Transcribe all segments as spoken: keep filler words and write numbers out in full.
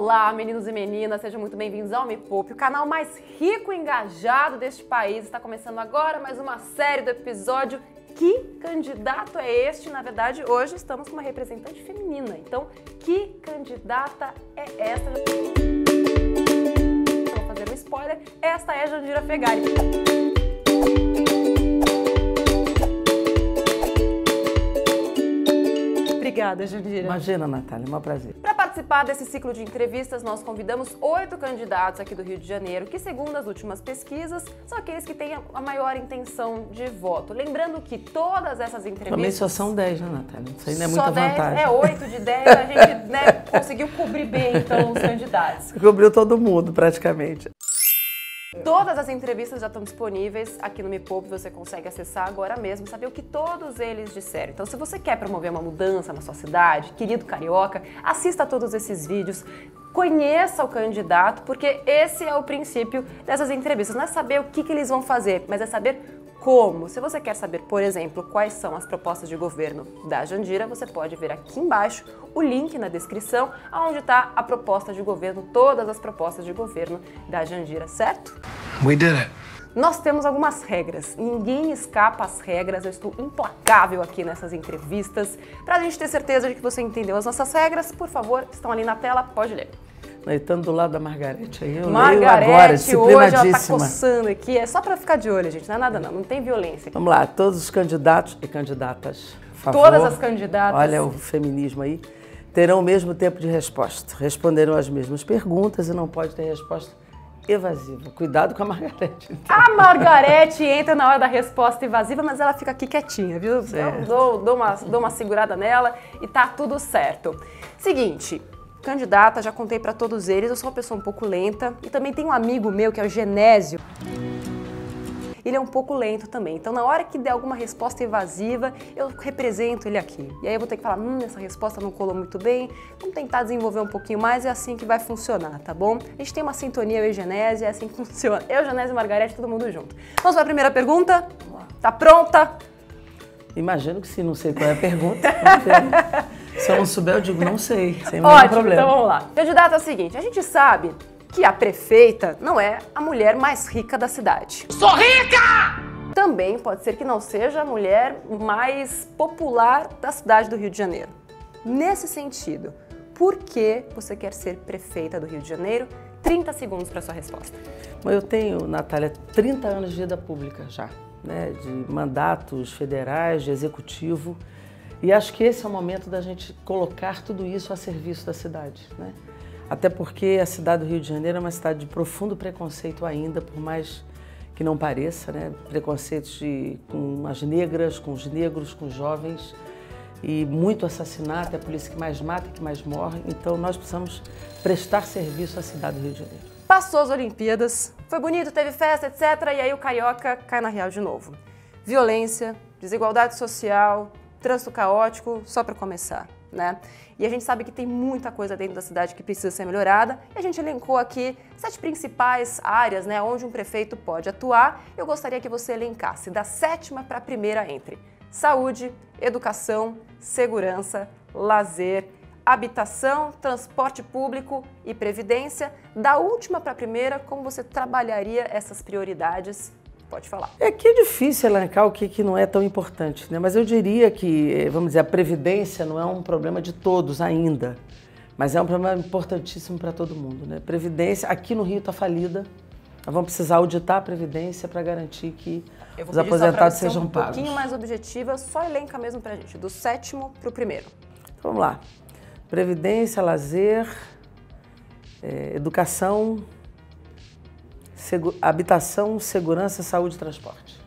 Olá, meninos e meninas, sejam muito bem-vindos ao Me Poupe, o canal mais rico e engajado deste país. Está começando agora mais uma série do episódio Que Candidato é Este? Na verdade, hoje estamos com uma representante feminina, então que candidata é esta? Vou fazer um spoiler, esta é Jandira Feghali. Obrigada, Jandira. Imagina, Natália, é um prazer. Para participar desse ciclo de entrevistas, nós convidamos oito candidatos aqui do Rio de Janeiro, que, segundo as últimas pesquisas, são aqueles que têm a maior intenção de voto. Lembrando que todas essas entrevistas... Também só são dez, né, Natália? Isso aí não é muita dez, vantagem. É oito de dez, a gente né, conseguiu cobrir bem, então, os candidatos. Cobriu todo mundo, praticamente. Todas as entrevistas já estão disponíveis aqui no Me Poupe, você consegue acessar agora mesmo e saber o que todos eles disseram. Então, se você quer promover uma mudança na sua cidade, querido carioca, assista a todos esses vídeos, conheça o candidato, porque esse é o princípio dessas entrevistas. Não é saber o que, que eles vão fazer, mas é saber como. Se você quer saber, por exemplo, quais são as propostas de governo da Jandira, você pode ver aqui embaixo o link na descrição, onde está a proposta de governo, todas as propostas de governo da Jandira, certo? We did it. Nós temos algumas regras, ninguém escapa às regras, eu estou implacável aqui nessas entrevistas. Para a gente ter certeza de que você entendeu as nossas regras, por favor, estão ali na tela, pode ler. Estando do lado da Margarete aí, eu Margarete, leio agora, disciplinadíssima. Hoje ela tá coçando aqui, é só para ficar de olho, gente, não é nada não, não tem violência aqui. Vamos lá, todos os candidatos e candidatas, por favor, todas as candidatas, olha o feminismo aí, terão o mesmo tempo de resposta, responderão as mesmas perguntas e não pode ter resposta evasiva. Cuidado com a Margarete. Então. A Margarete entra na hora da resposta evasiva, mas ela fica aqui quietinha, viu? Eu dou, dou, uma, dou uma segurada nela e tá tudo certo. Seguinte... Candidata, já contei pra todos eles, eu sou uma pessoa um pouco lenta e também tem um amigo meu que é o Genésio. Ele é um pouco lento também, então na hora que der alguma resposta evasiva, eu represento ele aqui. E aí eu vou ter que falar, hum, essa resposta não colou muito bem, vamos tentar desenvolver um pouquinho mais, é assim que vai funcionar, tá bom? A gente tem uma sintonia, eu e Genésio, é assim que funciona. Eu, Genésio e Margarete, todo mundo junto. Vamos para a primeira pergunta? Tá pronta? Imagino que se não sei qual é a pergunta, não sei. Se eu não souber, eu digo, não sei, sem nenhum problema. Então vamos lá. Candidata, é o seguinte, a gente sabe que a prefeita não é a mulher mais rica da cidade. Sou rica! Também pode ser que não seja a mulher mais popular da cidade do Rio de Janeiro. Nesse sentido, por que você quer ser prefeita do Rio de Janeiro? trinta segundos para sua resposta. Eu tenho, Natália, trinta anos de vida pública já, né? De mandatos federais, de executivo. E acho que esse é o momento da gente colocar tudo isso a serviço da cidade, né? Até porque a cidade do Rio de Janeiro é uma cidade de profundo preconceito ainda, por mais que não pareça, né? Preconceitos de, com as negras, com os negros, com os jovens, e muito assassinato, é a polícia que mais mata, que mais morre. Então nós precisamos prestar serviço à cidade do Rio de Janeiro. Passou as Olimpíadas, foi bonito, teve festa, etcétera. E aí o carioca cai na real de novo. Violência, desigualdade social... Trânsito caótico, só para começar, né? E a gente sabe que tem muita coisa dentro da cidade que precisa ser melhorada. E a gente elencou aqui sete principais áreas, né, onde um prefeito pode atuar. Eu gostaria que você elencasse da sétima para a primeira entre saúde, educação, segurança, lazer, habitação, transporte público e previdência. Da última para a primeira, como você trabalharia essas prioridades? Pode falar. É que é difícil elencar o que, que não é tão importante, né? Mas eu diria que, vamos dizer, a previdência não é um problema de todos ainda, mas é um problema importantíssimo para todo mundo, né? Previdência, aqui no Rio está falida, nós vamos precisar auditar a previdência para garantir que os aposentados sejam pagos. Eu vou pedir só para você um pouquinho mais objetiva, só elenca mesmo para a gente, do sétimo para o primeiro. Então, vamos lá. Previdência, lazer, é, educação... Segu- habitação, segurança, saúde e transporte.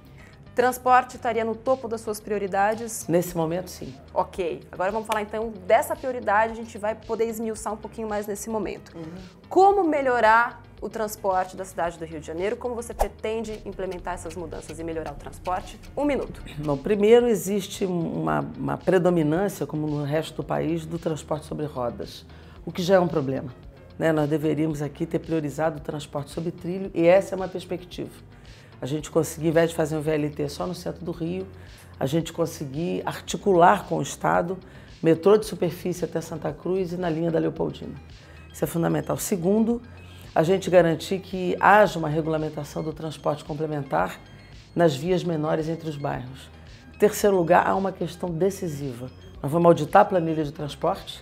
Transporte estaria no topo das suas prioridades? Nesse momento, sim. Ok. Agora vamos falar, então, dessa prioridade. A gente vai poder esmiuçar um pouquinho mais nesse momento. Uhum. Como melhorar o transporte da cidade do Rio de Janeiro? Como você pretende implementar essas mudanças e melhorar o transporte? Um minuto. Bom, primeiro, existe uma, uma predominância, como no resto do país, do transporte sobre rodas, o que já é um problema. Né, nós deveríamos aqui ter priorizado o transporte sobre trilho e essa é uma perspectiva. A gente conseguir, ao invés de fazer um V L T só no centro do Rio, a gente conseguir articular com o Estado metrô de superfície até Santa Cruz e na linha da Leopoldina. Isso é fundamental. Segundo, a gente garantir que haja uma regulamentação do transporte complementar nas vias menores entre os bairros. Em terceiro lugar, há uma questão decisiva. Nós vamos auditar a planilha de transporte,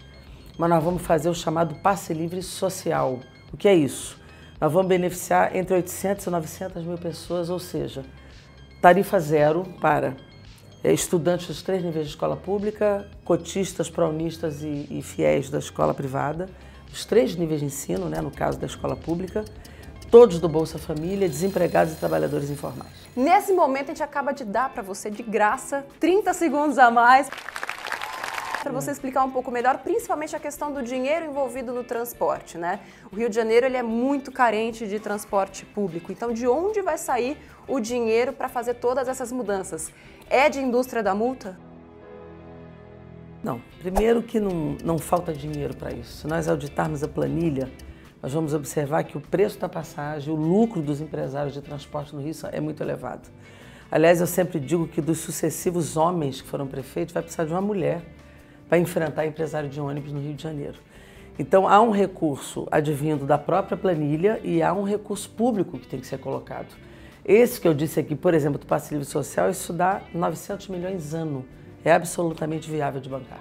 mas nós vamos fazer o chamado passe livre social. O que é isso? Nós vamos beneficiar entre oitocentas e novecentas mil pessoas, ou seja, tarifa zero para estudantes dos três níveis de escola pública, cotistas, pró-unistas e, e fiéis da escola privada, os três níveis de ensino, né, no caso da escola pública, todos do Bolsa Família, desempregados e trabalhadores informais. Nesse momento, a gente acaba de dar para você, de graça, trinta segundos a mais para você explicar um pouco melhor, principalmente a questão do dinheiro envolvido no transporte, né? O Rio de Janeiro, ele é muito carente de transporte público, então de onde vai sair o dinheiro para fazer todas essas mudanças? É de indústria da multa? Não, primeiro que não, não falta dinheiro para isso. Se nós auditarmos a planilha, nós vamos observar que o preço da passagem, o lucro dos empresários de transporte no Rio é muito elevado. Aliás, eu sempre digo que dos sucessivos homens que foram prefeitos, vai precisar de uma mulher para enfrentar empresário de ônibus no Rio de Janeiro. Então há um recurso advindo da própria planilha e há um recurso público que tem que ser colocado. Esse que eu disse aqui, por exemplo, do passe livre social, isso dá novecentos milhões ano. É absolutamente viável de bancar.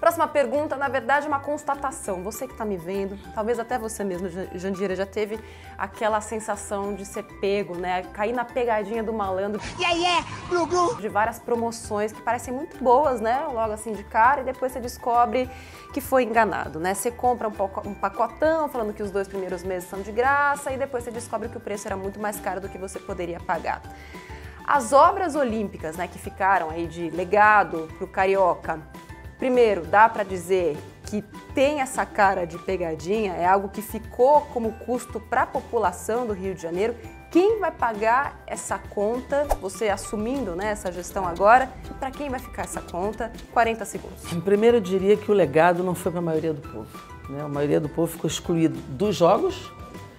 Próxima pergunta, na verdade, é uma constatação. Você que está me vendo, talvez até você mesmo, Jandira, já teve aquela sensação de ser pego, né? Cair na pegadinha do malandro. Yeah, yeah, glu, glu. De várias promoções que parecem muito boas, né? Logo assim de cara, e depois você descobre que foi enganado, né? Você compra um pacotão falando que os dois primeiros meses são de graça e depois você descobre que o preço era muito mais caro do que você poderia pagar. As obras olímpicas, né, que ficaram aí de legado pro carioca, primeiro, dá para dizer que tem essa cara de pegadinha, é algo que ficou como custo para a população do Rio de Janeiro. Quem vai pagar essa conta, você assumindo, né, essa gestão agora, para quem vai ficar essa conta? quarenta segundos. Primeiro, eu diria que o legado não foi para a maioria do povo, né? A maioria do povo ficou excluído dos jogos,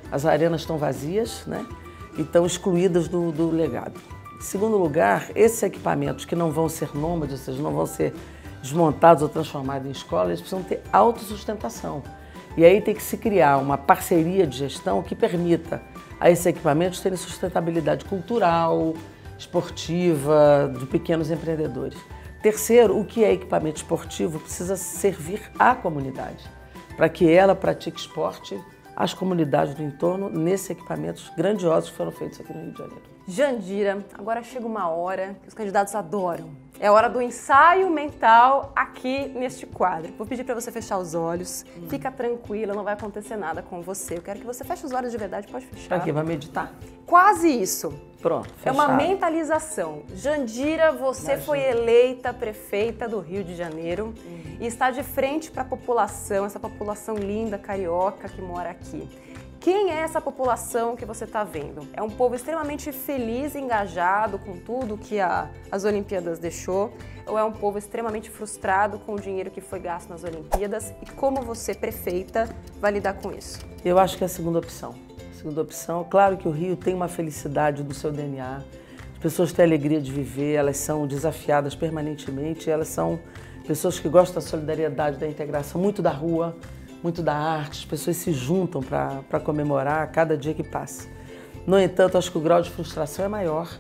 as arenas estão vazias, né, e estão excluídas do, do legado. Em segundo lugar, esses equipamentos que não vão ser nômades, ou seja, não vão ser desmontados ou transformados em escolas, eles precisam ter autossustentação. E aí tem que se criar uma parceria de gestão que permita a esses equipamentos terem sustentabilidade cultural, esportiva, de pequenos empreendedores. Terceiro, o que é equipamento esportivo precisa servir à comunidade, para que ela pratique esporte, as comunidades do entorno, nesses equipamentos grandiosos que foram feitos aqui no Rio de Janeiro. Jandira, agora chega uma hora que os candidatos adoram. É a hora do ensaio mental aqui neste quadro. Vou pedir para você fechar os olhos. Hum. Fica tranquila, não vai acontecer nada com você. Eu quero que você feche os olhos de verdade, pode fechar. Aqui, vai meditar? Quase isso. Pronto, fechado. É uma mentalização. Jandira, você Imagina. foi eleita prefeita do Rio de Janeiro hum. e está de frente para a população, essa população linda, carioca, que mora aqui. Quem é essa população que você está vendo? É um povo extremamente feliz, engajado com tudo que a, as Olimpíadas deixou, ou é um povo extremamente frustrado com o dinheiro que foi gasto nas Olimpíadas? E como você, prefeita, vai lidar com isso? Eu acho que é a segunda opção. Segunda opção, claro que o Rio tem uma felicidade do seu D N A, as pessoas têm alegria de viver, elas são desafiadas permanentemente, elas são pessoas que gostam da solidariedade, da integração, muito da rua, muito da arte, as pessoas se juntam para comemorar cada dia que passa. No entanto, acho que o grau de frustração é maior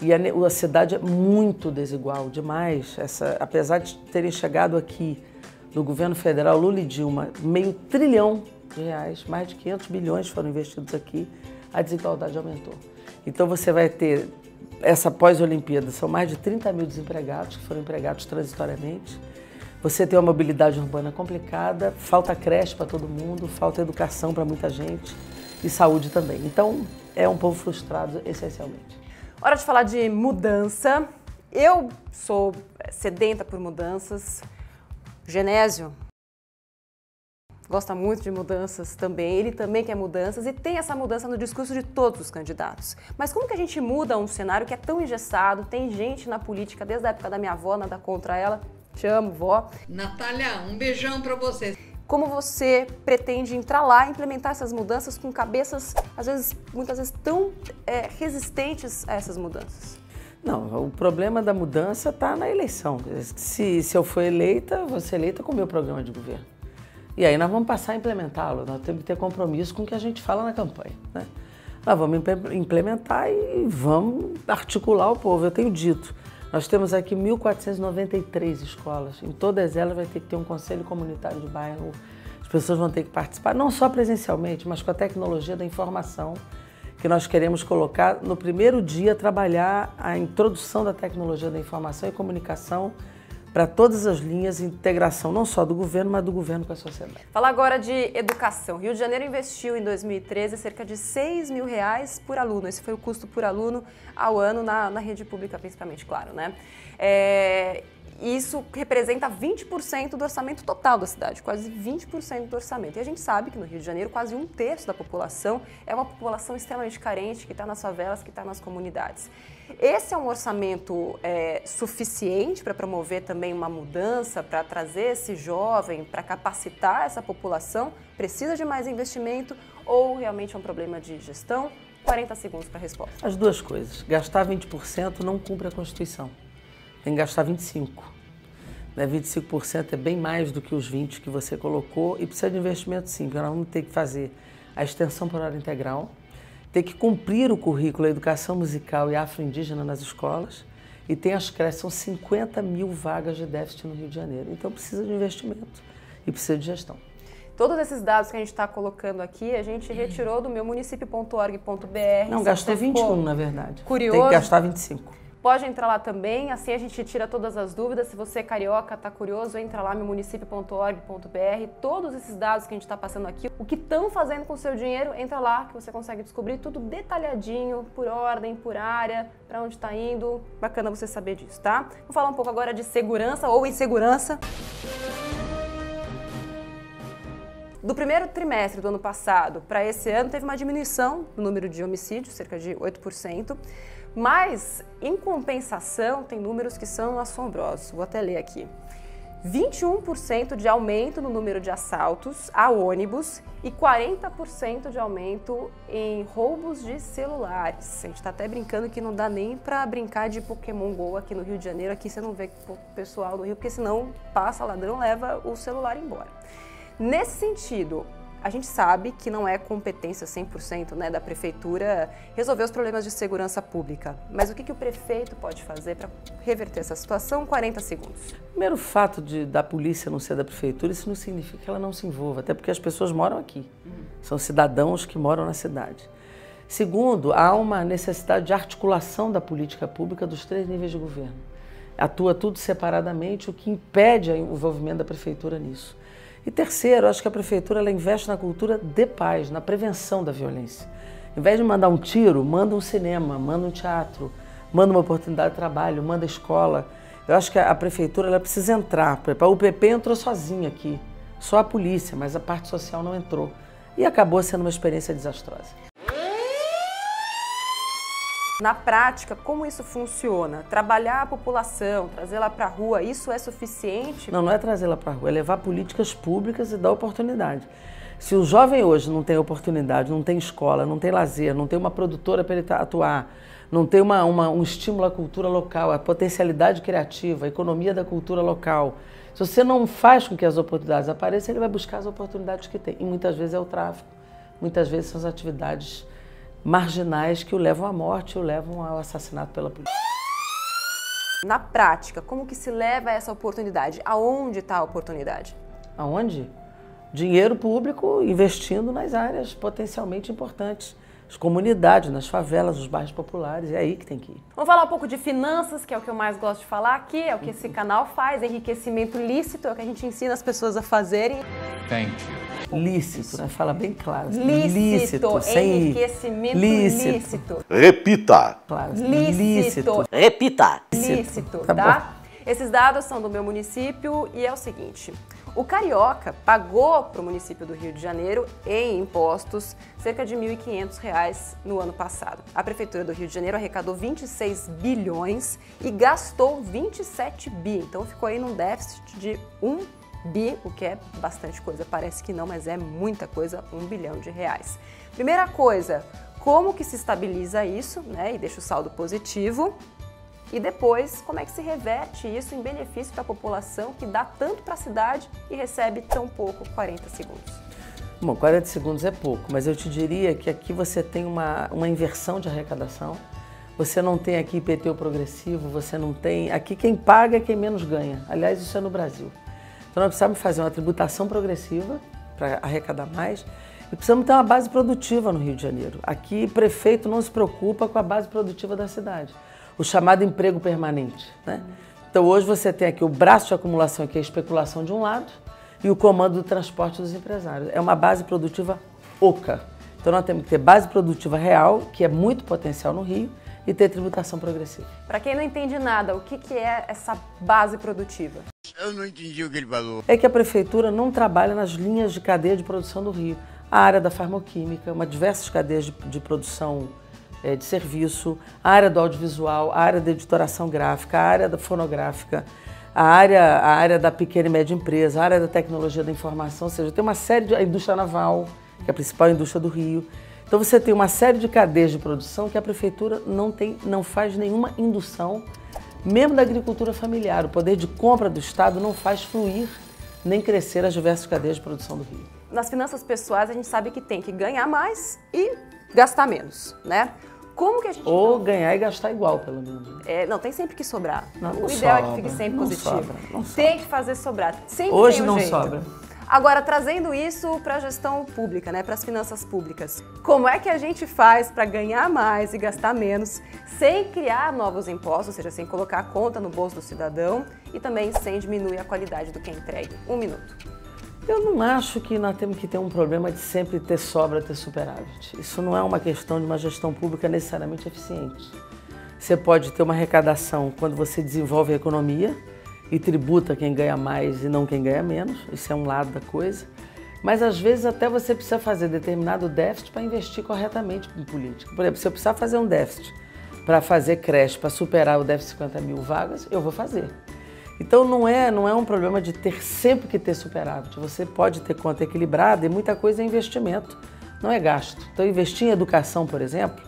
e a, a cidade é muito desigual, demais. Essa, apesar de terem chegado aqui do governo federal, Lula e Dilma, meio trilhão de reais, mais de quinhentos bilhões foram investidos aqui, a desigualdade aumentou. Então você vai ter, essa pós-Olimpíada, são mais de trinta mil desempregados que foram empregados transitoriamente. Você tem uma mobilidade urbana complicada, falta creche para todo mundo, falta educação para muita gente e saúde também. Então, é um povo frustrado, essencialmente. Hora de falar de mudança. Eu sou sedenta por mudanças. Genésio gosta muito de mudanças também, ele também quer mudanças e tem essa mudança no discurso de todos os candidatos. Mas como que a gente muda um cenário que é tão engessado, tem gente na política desde a época da minha avó, nada contra ela, te amo, vó. Natália, um beijão pra você. Como você pretende entrar lá e implementar essas mudanças com cabeças, às vezes, muitas vezes, tão é, resistentes a essas mudanças? Não, o problema da mudança está na eleição. Se, se eu for eleita, eu vou ser eleita com o meu programa de governo. E aí nós vamos passar a implementá-lo, nós temos que ter compromisso com o que a gente fala na campanha, né? Nós vamos implementar e vamos articular o povo, eu tenho dito. Nós temos aqui mil quatrocentas e noventa e três escolas, em todas elas vai ter que ter um conselho comunitário de bairro, as pessoas vão ter que participar, não só presencialmente, mas com a tecnologia da informação, que nós queremos colocar no primeiro dia, trabalhar a introdução da tecnologia da informação e comunicação para todas as linhas de integração, não só do governo, mas do governo com a sociedade. Fala agora de educação. Rio de Janeiro investiu em dois mil e treze cerca de seis mil reais por aluno. Esse foi o custo por aluno ao ano na, na rede pública, principalmente, claro, né? É, isso representa vinte por cento do orçamento total da cidade, quase vinte por cento do orçamento. E a gente sabe que no Rio de Janeiro quase um terço da população é uma população extremamente carente, que está nas favelas, que está nas comunidades. Esse é um orçamento é, suficiente para promover também uma mudança, para trazer esse jovem, para capacitar essa população? Precisa de mais investimento ou realmente é um problema de gestão? quarenta segundos para a resposta. As duas coisas. Gastar vinte por cento não cumpre a Constituição. Tem que gastar vinte e cinco por cento. Né? vinte e cinco por cento é bem mais do que os vinte por cento que você colocou e precisa de investimento sim. Nós vamos ter que fazer a extensão por hora integral, tem que cumprir o currículo, a educação musical e afro-indígena nas escolas e tem as creches, são cinquenta mil vagas de déficit no Rio de Janeiro. Então precisa de investimento e precisa de gestão. Todos esses dados que a gente está colocando aqui, a gente retirou do meu município ponto org ponto br. Não, gastou vinte e um, na verdade. Curioso. Tem que gastar vinte e cinco. Pode entrar lá também, assim a gente tira todas as dúvidas. Se você é carioca, tá curioso, entra lá no município ponto org ponto br. Todos esses dados que a gente está passando aqui, o que estão fazendo com o seu dinheiro, entra lá que você consegue descobrir tudo detalhadinho, por ordem, por área, para onde está indo. Bacana você saber disso, tá? Vou falar um pouco agora de segurança ou insegurança. Do primeiro trimestre do ano passado para esse ano, teve uma diminuição no número de homicídios, cerca de oito por cento. Mas, em compensação, tem números que são assombrosos. Vou até ler aqui. vinte e um por cento de aumento no número de assaltos a ônibus e quarenta por cento de aumento em roubos de celulares. A gente está até brincando que não dá nem para brincar de Pokémon GO aqui no Rio de Janeiro. Aqui você não vê o pessoal do Rio, porque senão passa ladrão, leva o celular embora. Nesse sentido, a gente sabe que não é competência cem por cento, né, da prefeitura resolver os problemas de segurança pública. Mas o que, que o prefeito pode fazer para reverter essa situação? quarenta segundos. Primeiro, o fato de, da polícia não ser da prefeitura, isso não significa que ela não se envolva, até porque as pessoas moram aqui. São cidadãos que moram na cidade. Segundo, há uma necessidade de articulação da política pública dos três níveis de governo. Atua tudo separadamente, o que impede o envolvimento da prefeitura nisso. E terceiro, acho que a prefeitura ela investe na cultura de paz, na prevenção da violência. Em vez de mandar um tiro, manda um cinema, manda um teatro, manda uma oportunidade de trabalho, manda escola. Eu acho que a prefeitura ela precisa entrar. O P P entrou sozinho aqui, só a polícia, mas a parte social não entrou. E acabou sendo uma experiência desastrosa. Na prática, como isso funciona? Trabalhar a população, trazê-la para a rua, isso é suficiente? Não, não é trazê-la para a rua, é levar políticas públicas e dar oportunidade. Se o jovem hoje não tem oportunidade, não tem escola, não tem lazer, não tem uma produtora para ele atuar, não tem uma, uma, um estímulo à cultura local, à potencialidade criativa, à economia da cultura local, se você não faz com que as oportunidades apareçam, ele vai buscar as oportunidades que tem. E muitas vezes é o tráfico, muitas vezes são as atividades marginais que o levam à morte, o levam ao assassinato pela polícia. Na prática, como que se leva a essa oportunidade? Aonde está a oportunidade? Aonde? Dinheiro público investindo nas áreas potencialmente importantes. As comunidades, nas favelas, nos bairros populares, é aí que tem que ir. Vamos falar um pouco de finanças, que é o que eu mais gosto de falar aqui, é o que esse canal faz, enriquecimento lícito, é o que a gente ensina as pessoas a fazerem. Thank you. Lícito, né? Fala bem claro. Assim. Lícito, lícito, sem enriquecimento lícito. lícito. Repita. Claro, assim. lícito. lícito. Repita. Lícito, tá? tá? Esses dados são do meu município e é o seguinte. O carioca pagou para o município do Rio de Janeiro, em impostos, cerca de mil e quinhentos reais no ano passado. A Prefeitura do Rio de Janeiro arrecadou vinte e seis bilhões e gastou vinte e sete bi. Então ficou aí num déficit de um bi, o que é bastante coisa. Parece que não, mas é muita coisa, um bilhão de reais. Primeira coisa, como que se estabiliza isso, né, e deixa o saldo positivo? E depois, como é que se reverte isso em benefício para a população que dá tanto para a cidade e recebe tão pouco, quarenta segundos? Bom, quarenta segundos é pouco, mas eu te diria que aqui você tem uma, uma inversão de arrecadação. Você não tem aqui I P T U progressivo, você não tem... Aqui quem paga é quem menos ganha. Aliás, isso é no Brasil. Então nós precisamos fazer uma tributação progressiva para arrecadar mais e precisamos ter uma base produtiva no Rio de Janeiro. Aqui prefeito não se preocupa com a base produtiva da cidade. O chamado emprego permanente, né? Então hoje você tem aqui o braço de acumulação, que é a especulação de um lado, e o comando do transporte dos empresários. É uma base produtiva oca. Então nós temos que ter base produtiva real, que é muito potencial no Rio, e ter tributação progressiva. Para quem não entende nada, o que, que é essa base produtiva? Eu não entendi o que ele falou. É que a prefeitura não trabalha nas linhas de cadeia de produção do Rio. A área da farmacêutica, uma diversas cadeias de, de produção é, de serviço, a área do audiovisual, a área da editoração gráfica, a área da fonográfica, a área, a área da pequena e média empresa, a área da tecnologia da informação, ou seja, tem uma série de... a indústria naval, que é a principal indústria do Rio. Então você tem uma série de cadeias de produção que a prefeitura não tem, não faz nenhuma indução, mesmo da agricultura familiar. O poder de compra do Estado não faz fluir nem crescer as diversas cadeias de produção do Rio. Nas finanças pessoais a gente sabe que tem que ganhar mais e gastar menos, né? Como que a gente... Ou não... ganhar e gastar igual, pelo menos. É, não, tem sempre que sobrar. Não, não o ideal sobra, é que fique sempre não positivo. Sobra, não sobra. Tem que fazer sobrar. Sempre Hoje tem um não jeito. sobra. Agora, trazendo isso para a gestão pública, né, para as finanças públicas, como é que a gente faz para ganhar mais e gastar menos sem criar novos impostos, ou seja, sem colocar a conta no bolso do cidadão e também sem diminuir a qualidade do que é entregue? Um minuto. Eu não acho que nós temos que ter um problema de sempre ter sobra, ter superávit. Isso não é uma questão de uma gestão pública necessariamente eficiente. Você pode ter uma arrecadação quando você desenvolve a economia, e tributa quem ganha mais e não quem ganha menos, isso é um lado da coisa. Mas às vezes até você precisa fazer determinado déficit para investir corretamente em política. Por exemplo, se eu precisar fazer um déficit para fazer creche, para superar o déficit de cinquenta mil vagas, eu vou fazer. Então não é, não é um problema de ter sempre que ter superávit, você pode ter conta equilibrada e muita coisa é investimento, não é gasto. Então investir em educação, por exemplo,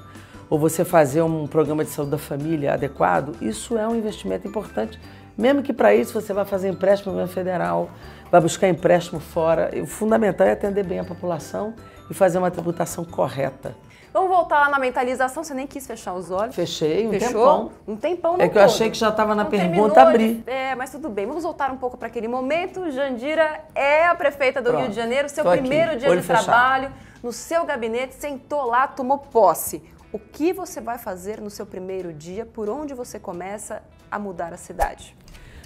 ou você fazer um programa de saúde da família adequado, isso é um investimento importante. Mesmo que para isso você vai fazer empréstimo no governo federal, vai buscar empréstimo fora. O fundamental é atender bem a população e fazer uma tributação correta. Vamos voltar lá na mentalização, você nem quis fechar os olhos. Fechei, um Fechou? tempão. Um tempão não É que eu todo. achei que já estava na não pergunta, abri. De... É, mas tudo bem, vamos voltar um pouco para aquele momento. Jandira é a prefeita do Pronto. Rio de Janeiro, seu Tô primeiro aqui. dia Olho de fechado. trabalho, no seu gabinete, sentou lá, tomou posse. O que você vai fazer no seu primeiro dia? Por onde você começa a mudar a cidade?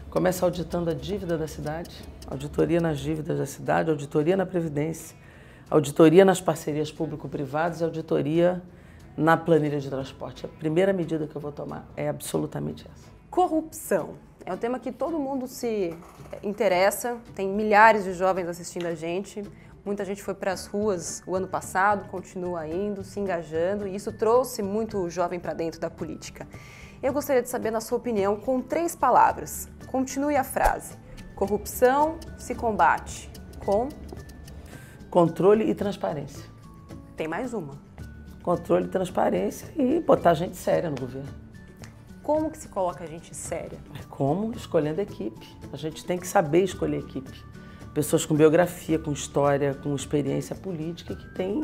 Começa auditando a dívida da cidade, auditoria nas dívidas da cidade, auditoria na Previdência, auditoria nas parcerias público-privadas e auditoria na planilha de transporte. A primeira medida que eu vou tomar é absolutamente essa. Corrupção. É um tema que todo mundo se interessa, tem milhares de jovens assistindo a gente. Muita gente foi para as ruas o ano passado, continua indo, se engajando, e isso trouxe muito jovem para dentro da política. Eu gostaria de saber, na sua opinião, com três palavras. Continue a frase. Corrupção se combate com... Controle e transparência. Tem mais uma. Controle e transparência e botar gente séria no governo. Como que se coloca gente séria? Como? Escolhendo equipe. A gente tem que saber escolher equipe. Pessoas com biografia, com história, com experiência política que tem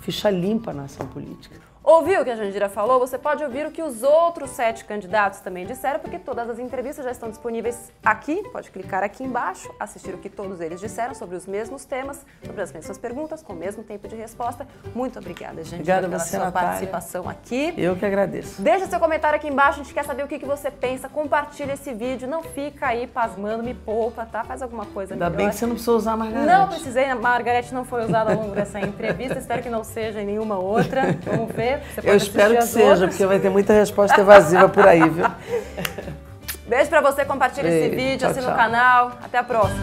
ficha limpa na ação política. Ouviu o que a Jandira falou? Você pode ouvir o que os outros sete candidatos também disseram, porque todas as entrevistas já estão disponíveis aqui. Pode clicar aqui embaixo, assistir o que todos eles disseram sobre os mesmos temas, sobre as mesmas perguntas, com o mesmo tempo de resposta. Muito obrigada, Jandira, pela você, sua Natália. participação aqui. Eu que agradeço. Deixa seu comentário aqui embaixo, a gente quer saber o que você pensa. Compartilha esse vídeo, não fica aí pasmando, me poupa, tá? Faz alguma coisa Ainda melhor. Ainda bem que você não precisou usar a Margarete. Não precisei, a Margarete não foi usada ao longo dessa entrevista, espero que não seja em nenhuma outra. Vamos ver. Eu espero que seja, outras. porque vai ter muita resposta evasiva por aí, viu? Beijo pra você, compartilha Beijo, esse vídeo, tchau, assina tchau. o canal. Até a próxima.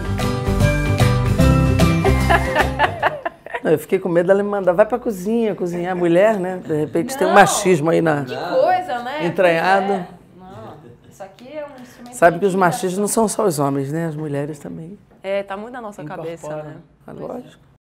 Não, eu fiquei com medo dela me mandar, vai pra cozinha, cozinhar mulher, né? De repente não, tem um machismo aí na... Que coisa, né? Entranhado. É. Não, isso aqui é um instrumento... Sabe que os machistas não são só os homens, né? As mulheres também. É, tá muito na nossa Incorpora. cabeça, né? Ah, lógico.